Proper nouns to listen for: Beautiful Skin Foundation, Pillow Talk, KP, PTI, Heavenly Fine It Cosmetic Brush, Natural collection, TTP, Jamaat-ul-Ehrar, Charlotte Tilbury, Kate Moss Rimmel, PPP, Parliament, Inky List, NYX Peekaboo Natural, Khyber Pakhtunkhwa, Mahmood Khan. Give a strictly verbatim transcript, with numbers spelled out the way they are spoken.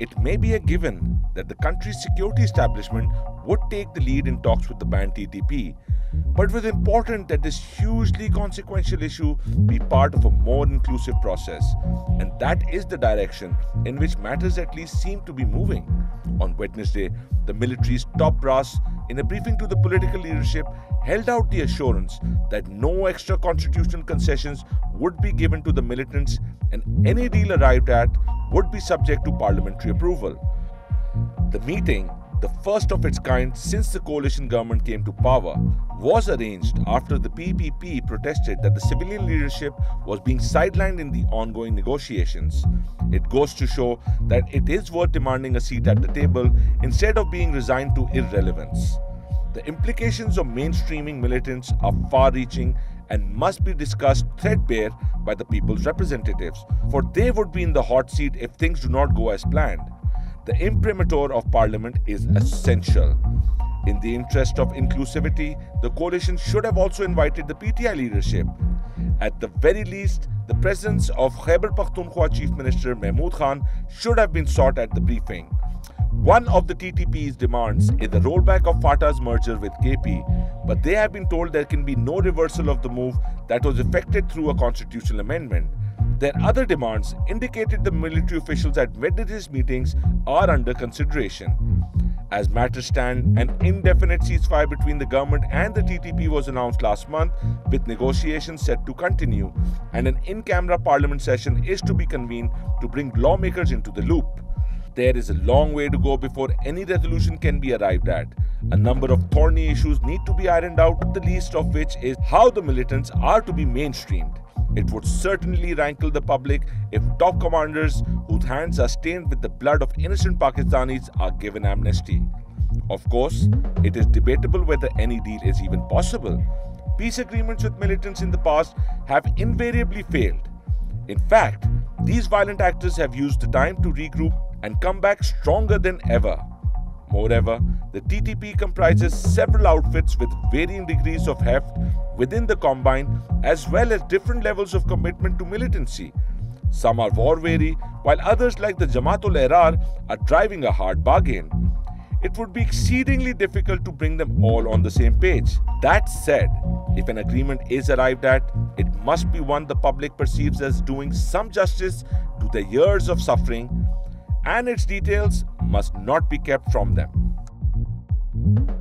It may be a given that the country's security establishment would take the lead in talks with the banned T T P, but it was important that this hugely consequential issue be part of a more inclusive process, and that is the direction in which matters at least seem to be moving. On Wednesday, the military's top brass, in a briefing to the political leadership, held out the assurance that no extra constitutional concessions would be given to the militants, and any deal arrived at would be subject to parliamentary approval. The meeting, the first of its kind since the coalition government came to power, was arranged after the P P P protested that the civilian leadership was being sidelined in the ongoing negotiations. It goes to show that it is worth demanding a seat at the table instead of being resigned to irrelevance. The implications of mainstreaming militants are far-reaching and must be discussed threadbare by the people's representatives, for they would be in the hot seat if things do not go as planned. The imprimatur of Parliament is essential. In the interest of inclusivity, the coalition should have also invited the P T I leadership. At the very least, the presence of Khyber Pakhtunkhwa Chief Minister Mahmood Khan should have been sought at the briefing. One of the T T P's demands is the rollback of Fatah's merger with K P, but they have been told there can be no reversal of the move that was effected through a constitutional amendment. Their other demands, indicated the military officials at Wednesday's meetings, are under consideration. As matters stand, an indefinite ceasefire between the government and the T T P was announced last month, with negotiations set to continue, and an in-camera parliament session is to be convened to bring lawmakers into the loop. There is a long way to go before any resolution can be arrived at. A number of thorny issues need to be ironed out, the least of which is how the militants are to be mainstreamed. It would certainly rankle the public if top commanders whose hands are stained with the blood of innocent Pakistanis are given amnesty. Of course, it is debatable whether any deal is even possible. Peace agreements with militants in the past have invariably failed. In fact, these violent actors have used the time to regroup and come back stronger than ever. Moreover, the T T P comprises several outfits with varying degrees of heft within the combine, as well as different levels of commitment to militancy. Some are war-weary, while others, like the Jamaat-ul-Ehrar, are driving a hard bargain. It would be exceedingly difficult to bring them all on the same page. That said, if an agreement is arrived at, it must be one the public perceives as doing some justice to their years of suffering, and its details must not be kept from them.